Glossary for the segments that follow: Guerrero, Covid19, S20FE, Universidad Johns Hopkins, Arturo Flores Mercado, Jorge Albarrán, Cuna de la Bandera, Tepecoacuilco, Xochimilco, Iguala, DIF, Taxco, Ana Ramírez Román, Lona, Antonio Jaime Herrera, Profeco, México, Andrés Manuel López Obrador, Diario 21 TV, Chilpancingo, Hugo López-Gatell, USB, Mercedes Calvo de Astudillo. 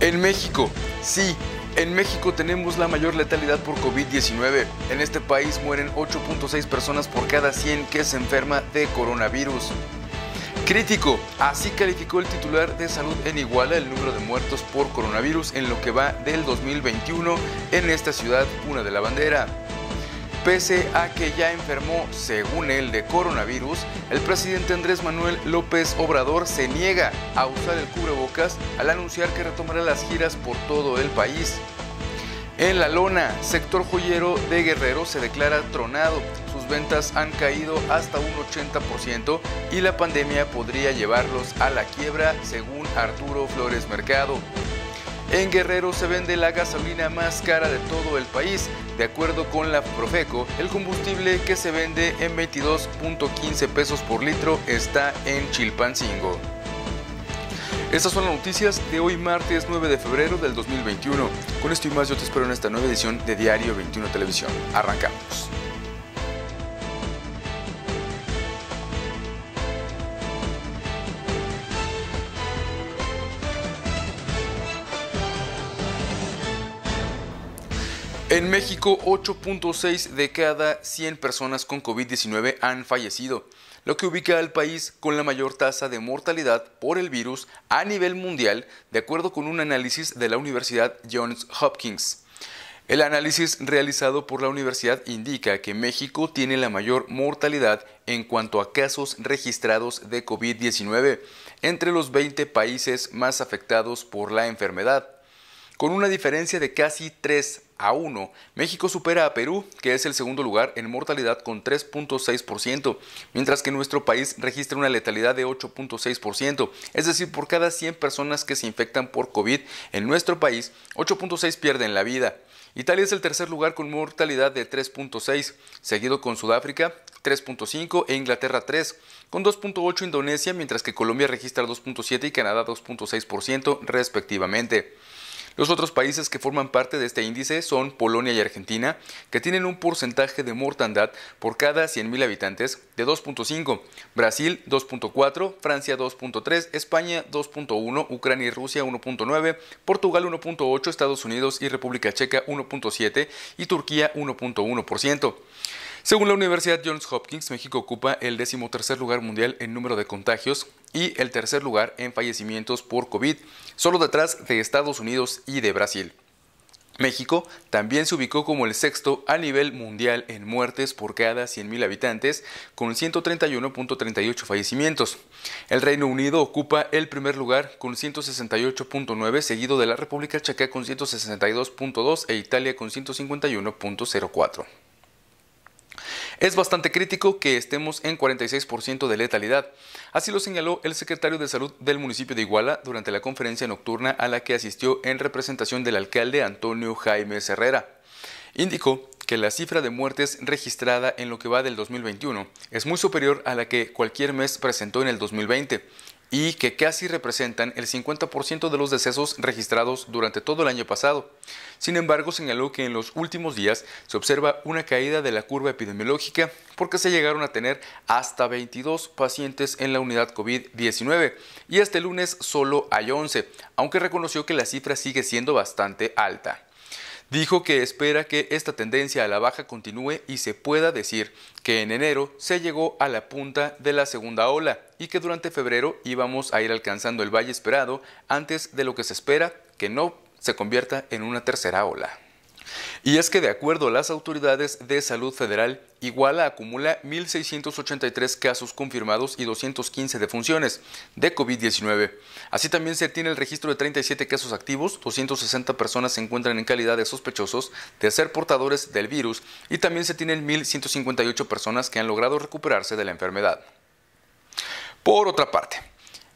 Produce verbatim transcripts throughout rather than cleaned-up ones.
En México, sí, en México tenemos la mayor letalidad por COVID diecinueve. En este país mueren ocho punto seis personas por cada cien que se enferma de coronavirus. Crítico, así calificó el titular de salud en Iguala el número de muertos por coronavirus en lo que va del dos mil veintiuno en esta ciudad, Cuna de la Bandera. Pese a que ya enfermó, según él, de coronavirus, el presidente Andrés Manuel López Obrador se niega a usar el cubrebocas al anunciar que retomará las giras por todo el país. En La Lona, sector joyero de Guerrero se declara tronado. Sus ventas han caído hasta un ochenta por ciento y la pandemia podría llevarlos a la quiebra, según Arturo Flores Mercado. En Guerrero se vende la gasolina más cara de todo el país. De acuerdo con la Profeco, el combustible que se vende en veintidós punto quince pesos por litro está en Chilpancingo. Estas son las noticias de hoy martes nueve de febrero del dos mil veintiuno. Con esto y más yo te espero en esta nueva edición de Diario veintiuno Televisión. Arrancamos. En México, ocho punto seis de cada cien personas con COVID diecinueve han fallecido, lo que ubica al país con la mayor tasa de mortalidad por el virus a nivel mundial, de acuerdo con un análisis de la Universidad Johns Hopkins. El análisis realizado por la universidad indica que México tiene la mayor mortalidad en cuanto a casos registrados de COVID diecinueve entre los veinte países más afectados por la enfermedad. Con una diferencia de casi tres a uno, México supera a Perú, que es el segundo lugar en mortalidad con tres punto seis por ciento, mientras que nuestro país registra una letalidad de ocho punto seis por ciento, es decir, por cada cien personas que se infectan por COVID en nuestro país, ocho punto seis pierden la vida. Italia es el tercer lugar con mortalidad de tres punto seis, seguido con Sudáfrica tres punto cinco e Inglaterra tres, con dos punto ocho Indonesia, mientras que Colombia registra dos punto siete y Canadá dos punto seis por ciento respectivamente. Los otros países que forman parte de este índice son Polonia y Argentina, que tienen un porcentaje de mortandad por cada cien mil habitantes de dos punto cinco, Brasil dos punto cuatro, Francia dos punto tres, España dos punto uno, Ucrania y Rusia uno punto nueve, Portugal uno punto ocho, Estados Unidos y República Checa uno punto siete y Turquía uno punto uno por ciento. Según la Universidad Johns Hopkins, México ocupa el decimotercer lugar mundial en número de contagios y el tercer lugar en fallecimientos por COVID, solo detrás de Estados Unidos y de Brasil. México también se ubicó como el sexto a nivel mundial en muertes por cada cien mil habitantes, con ciento treinta y uno punto treinta y ocho fallecimientos. El Reino Unido ocupa el primer lugar con ciento sesenta y ocho punto nueve, seguido de la República Checa con ciento sesenta y dos punto dos e Italia con ciento cincuenta y uno punto cero cuatro. Es bastante crítico que estemos en cuarenta y seis por ciento de letalidad. Así lo señaló el secretario de Salud del municipio de Iguala durante la conferencia nocturna a la que asistió en representación del alcalde Antonio Jaime Herrera. Indicó que la cifra de muertes registrada en lo que va del dos mil veintiuno es muy superior a la que cualquier mes presentó en el dos mil veinte y que casi representan el cincuenta por ciento de los decesos registrados durante todo el año pasado. Sin embargo, señaló que en los últimos días se observa una caída de la curva epidemiológica porque se llegaron a tener hasta veintidós pacientes en la unidad COVID diecinueve y este lunes solo hay once, aunque reconoció que la cifra sigue siendo bastante alta. Dijo que espera que esta tendencia a la baja continúe y se pueda decir que en enero se llegó a la punta de la segunda ola y que durante febrero íbamos a ir alcanzando el valle esperado antes de lo que se espera que no se convierta en una tercera ola. Y es que de acuerdo a las autoridades de salud federal, Iguala acumula mil seiscientos ochenta y tres casos confirmados y doscientos quince defunciones de COVID diecinueve. Así también se tiene el registro de treinta y siete casos activos, doscientas sesenta personas se encuentran en calidad de sospechosos de ser portadores del virus y también se tienen mil ciento cincuenta y ocho personas que han logrado recuperarse de la enfermedad. Por otra parte,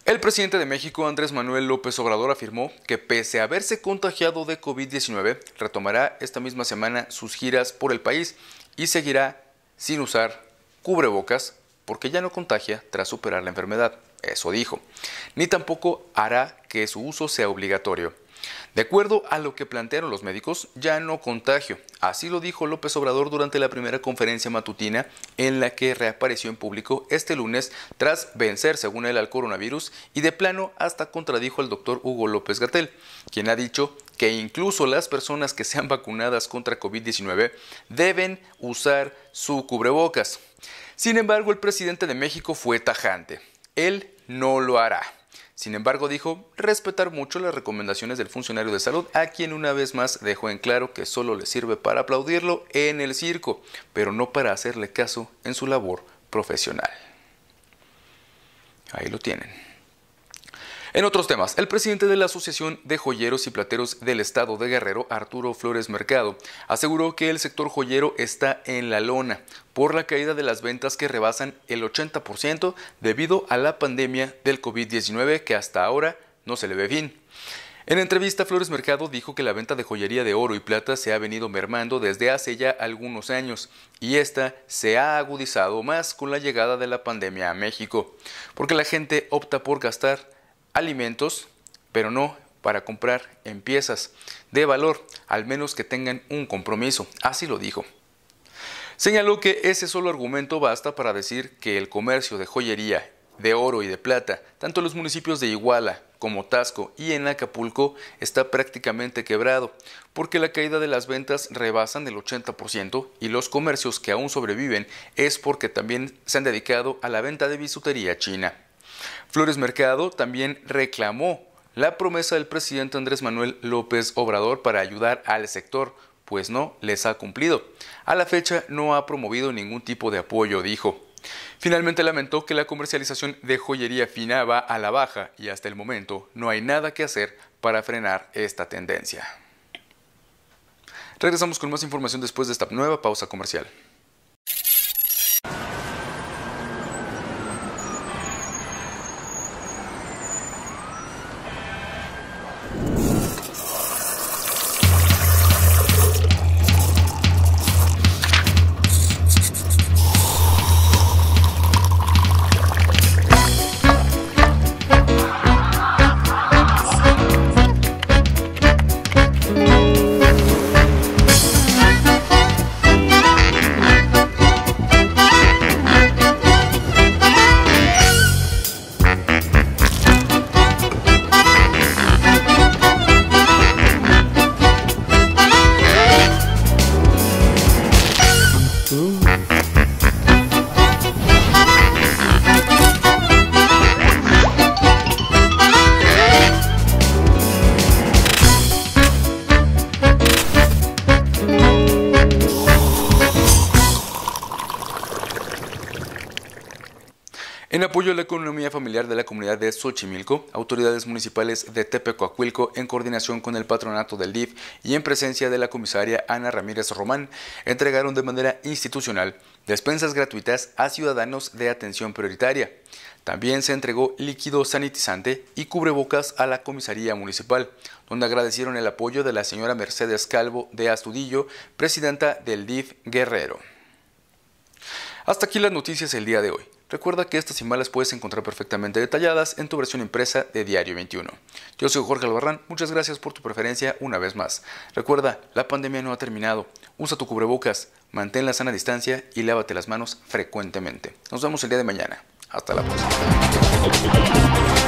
el presidente de México, Andrés Manuel López Obrador, afirmó que pese a haberse contagiado de COVID diecinueve, retomará esta misma semana sus giras por el país y seguirá sin usar cubrebocas porque ya no contagia tras superar la enfermedad. Eso dijo. Ni tampoco hará que su uso sea obligatorio. De acuerdo a lo que plantearon los médicos, ya no contagio. Así lo dijo López Obrador durante la primera conferencia matutina en la que reapareció en público este lunes tras vencer, según él, al coronavirus y de plano hasta contradijo al doctor Hugo López-Gatell, quien ha dicho que incluso las personas que sean vacunadas contra COVID diecinueve deben usar su cubrebocas. Sin embargo, el presidente de México fue tajante. Él no lo hará. Sin embargo, dijo respetar mucho las recomendaciones del funcionario de salud, a quien una vez más dejó en claro que solo le sirve para aplaudirlo en el circo, pero no para hacerle caso en su labor profesional. Ahí lo tienen. En otros temas, el presidente de la Asociación de Joyeros y Plateros del Estado de Guerrero, Arturo Flores Mercado, aseguró que el sector joyero está en la lona por la caída de las ventas que rebasan el ochenta por ciento debido a la pandemia del COVID diecinueve que hasta ahora no se le ve fin. En entrevista, Flores Mercado dijo que la venta de joyería de oro y plata se ha venido mermando desde hace ya algunos años y esta se ha agudizado más con la llegada de la pandemia a México, porque la gente opta por gastar alimentos, pero no para comprar en piezas de valor, al menos que tengan un compromiso, así lo dijo. Señaló que ese solo argumento basta para decir que el comercio de joyería, de oro y de plata, tanto en los municipios de Iguala como Taxco y en Acapulco, está prácticamente quebrado, porque la caída de las ventas rebasan el ochenta por ciento y los comercios que aún sobreviven es porque también se han dedicado a la venta de bisutería china. Flores Mercado también reclamó la promesa del presidente Andrés Manuel López Obrador para ayudar al sector, pues no les ha cumplido. A la fecha no ha promovido ningún tipo de apoyo, dijo. Finalmente lamentó que la comercialización de joyería fina va a la baja y hasta el momento no hay nada que hacer para frenar esta tendencia. Regresamos con más información después de esta nueva pausa comercial. En apoyo a la economía familiar de la comunidad de Xochimilco, autoridades municipales de Tepecoacuilco, en coordinación con el patronato del D I F y en presencia de la comisaria Ana Ramírez Román, entregaron de manera institucional despensas gratuitas a ciudadanos de atención prioritaria. También se entregó líquido sanitizante y cubrebocas a la comisaría municipal, donde agradecieron el apoyo de la señora Mercedes Calvo de Astudillo, presidenta del D I F Guerrero. Hasta aquí las noticias el día de hoy. Recuerda que estas y más las puedes encontrar perfectamente detalladas en tu versión impresa de Diario veintiuno. Yo soy Jorge Albarrán, muchas gracias por tu preferencia una vez más. Recuerda, la pandemia no ha terminado. Usa tu cubrebocas, mantén la sana distancia y lávate las manos frecuentemente. Nos vemos el día de mañana. Hasta la próxima.